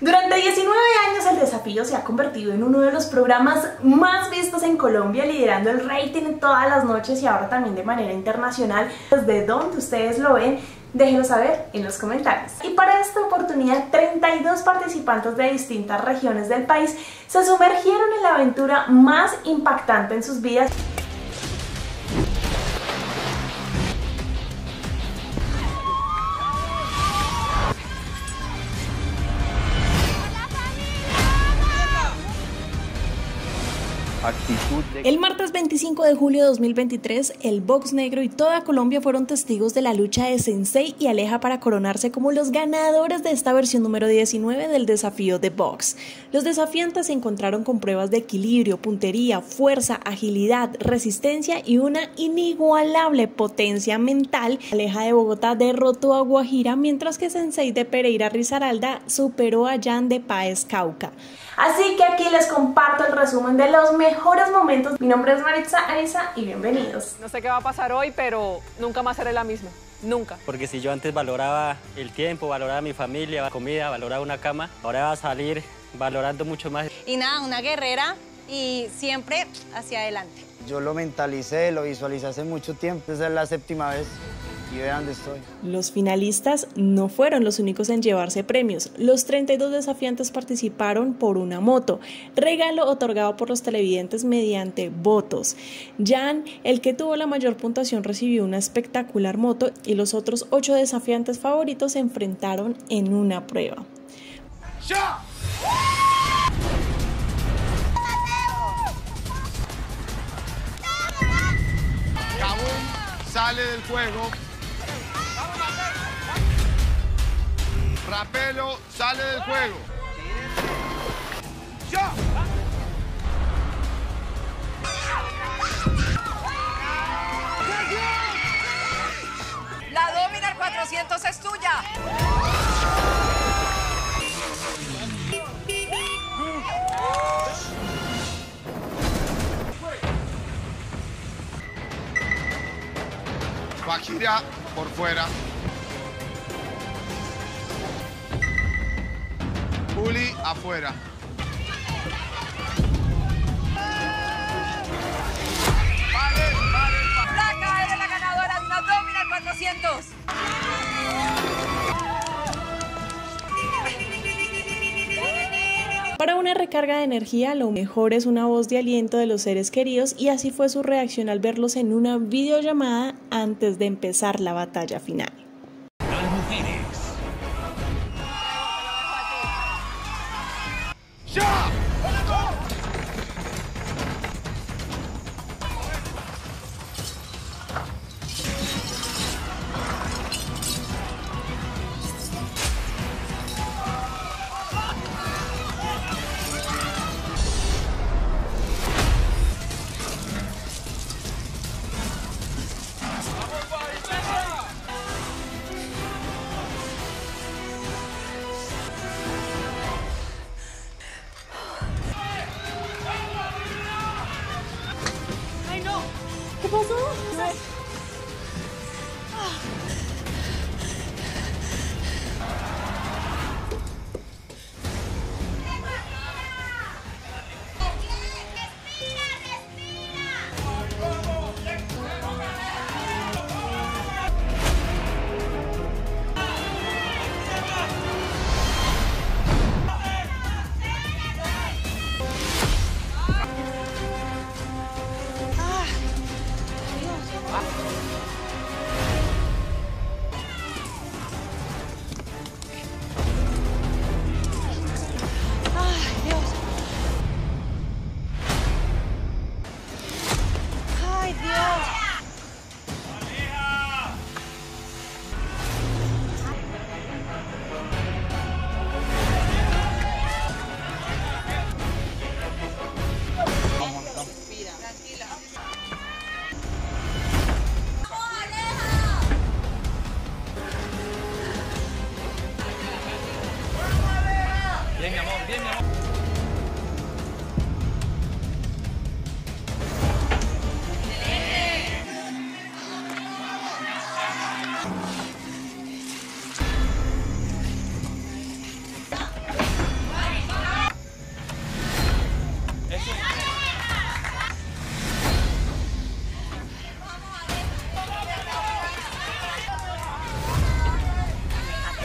Durante 19 años El Desafío se ha convertido en uno de los programas más vistos en Colombia, liderando el rating en todas las noches y ahora también de manera internacional. Desde donde ustedes lo ven, déjenlo saber en los comentarios. Y para esta oportunidad, 32 participantes de distintas regiones del país se sumergieron en la aventura más impactante en sus vidas. El martes 25 de julio de 2023, El Box Negro y toda Colombia fueron testigos de la lucha de Sensei y Aleja para coronarse como los ganadores de esta versión número 19 del Desafío The Box. Los desafiantes se encontraron con pruebas de equilibrio, puntería, fuerza, agilidad, resistencia y una inigualable potencia mental. Aleja de Bogotá derrotó a Guajira, mientras que Sensei de Pereira Risaralda superó a Jan de Páez Cauca. Así que aquí les comparto el resumen de los mejores momentos. Mi nombre es Maritza Ariza y bienvenidos. No sé qué va a pasar hoy, pero nunca más seré la misma. Nunca. Porque si yo antes valoraba el tiempo, valoraba mi familia, la comida, valoraba una cama, ahora va a salir valorando mucho más. Y nada, una guerrera y siempre hacia adelante. Yo lo mentalicé, lo visualicé hace mucho tiempo. Esa es la séptima vez. Y vean dónde estoy. Los finalistas no fueron los únicos en llevarse premios. Los 32 desafiantes participaron por una moto, regalo otorgado por los televidentes mediante votos. Jan, el que tuvo la mayor puntuación, recibió una espectacular moto y los otros 8 desafiantes favoritos se enfrentaron en una prueba. ¡Ya! Cabum sale del juego. Rapelo sale del juego. ¡Yo! La Dominar 400 es tuya. Vaquira por fuera. Juli afuera. Vale. Placa, eres la ganadora de una Dominar 400. Para una recarga de energía, lo mejor es una voz de aliento de los seres queridos, y así fue su reacción al verlos en una videollamada antes de empezar la batalla final. ¡Ya!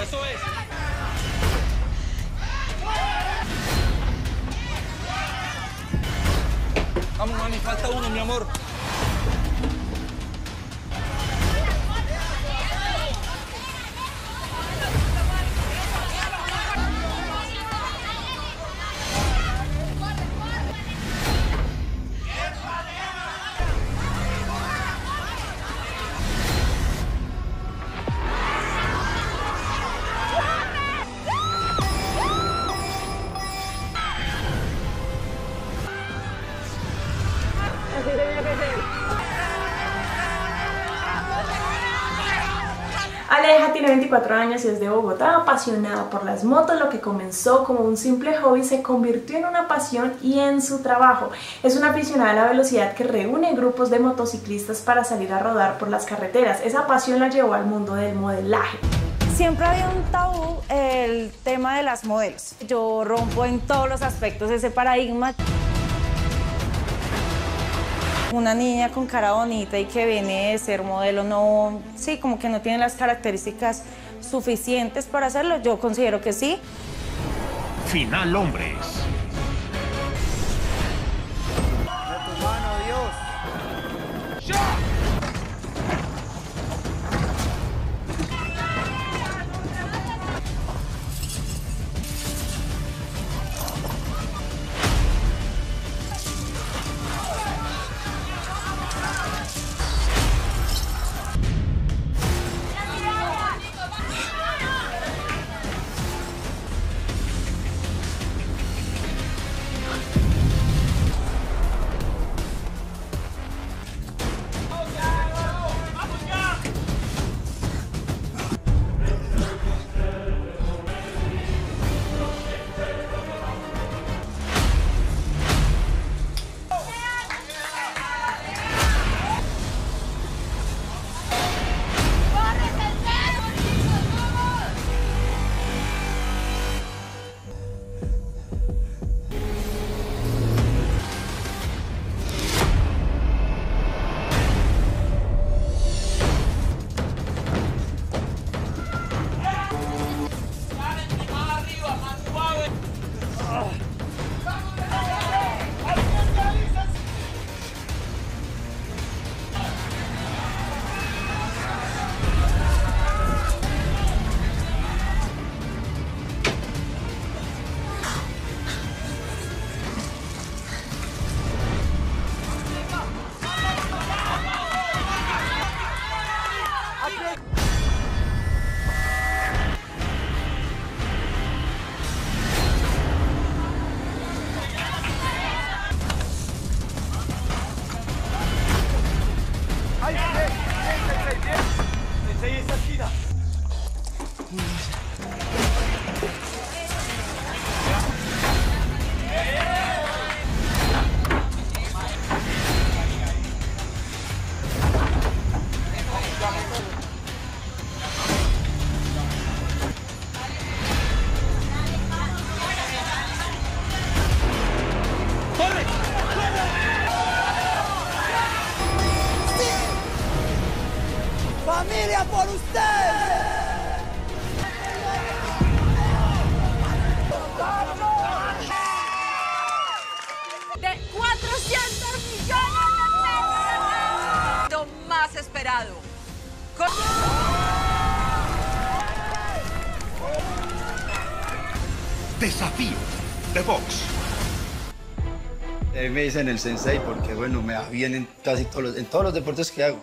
¡Eso es! Vamos, mami, falta uno, mi amor. Aleja tiene 24 años y es de Bogotá, apasionada por las motos. Lo que comenzó como un simple hobby se convirtió en una pasión y en su trabajo. Es una aficionada a la velocidad que reúne grupos de motociclistas para salir a rodar por las carreteras. Esa pasión la llevó al mundo del modelaje. Siempre había un tabú el tema de las modelos. Yo rompo en todos los aspectos ese paradigma. Una niña con cara bonita y que viene de ser modelo, no, sí, como que no tiene las características suficientes para hacerlo, yo considero que sí. Final hombres. De tu mano, Dios. ¡Ya! ¡Familia, por usted! ¡De 400 millones de pesos! Lo más esperado. Desafío de box. Me dicen el Sensei porque, bueno, me va bien en casi todos los deportes que hago.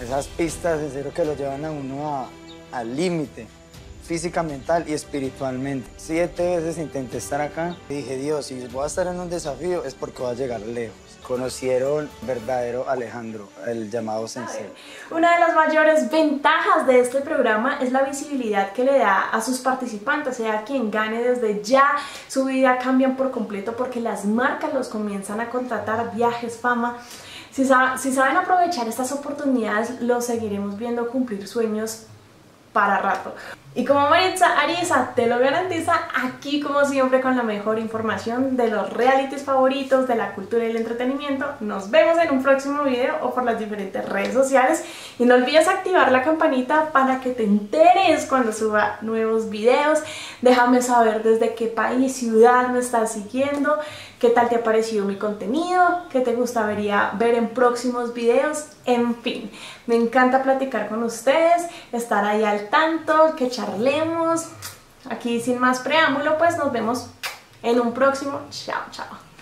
Esas pistas, en serio, que lo llevan a uno al límite, física, mental y espiritualmente. 7 veces intenté estar acá. Dije, Dios, si voy a estar en un desafío es porque voy a llegar lejos. Conocieron verdadero Alejandro, el llamado Sensei. Una de las mayores ventajas de este programa es la visibilidad que le da a sus participantes, sea quien gane desde ya, su vida cambian por completo porque las marcas los comienzan a contratar, viajes, fama. Si saben aprovechar estas oportunidades, los seguiremos viendo cumplir sueños para rato. Y como Maritza Ariza te lo garantiza, aquí como siempre con la mejor información de los realities favoritos, de la cultura y el entretenimiento. Nos vemos en un próximo video o por las diferentes redes sociales. Y no olvides activar la campanita para que te enteres cuando suba nuevos videos. Déjame saber desde qué país, ciudad me estás siguiendo, qué tal te ha parecido mi contenido, qué te gustaría ver en próximos videos. En fin, me encanta platicar con ustedes, estar ahí al tanto, que charlemos. Aquí sin más preámbulo, pues nos vemos en un próximo. Chao, chao.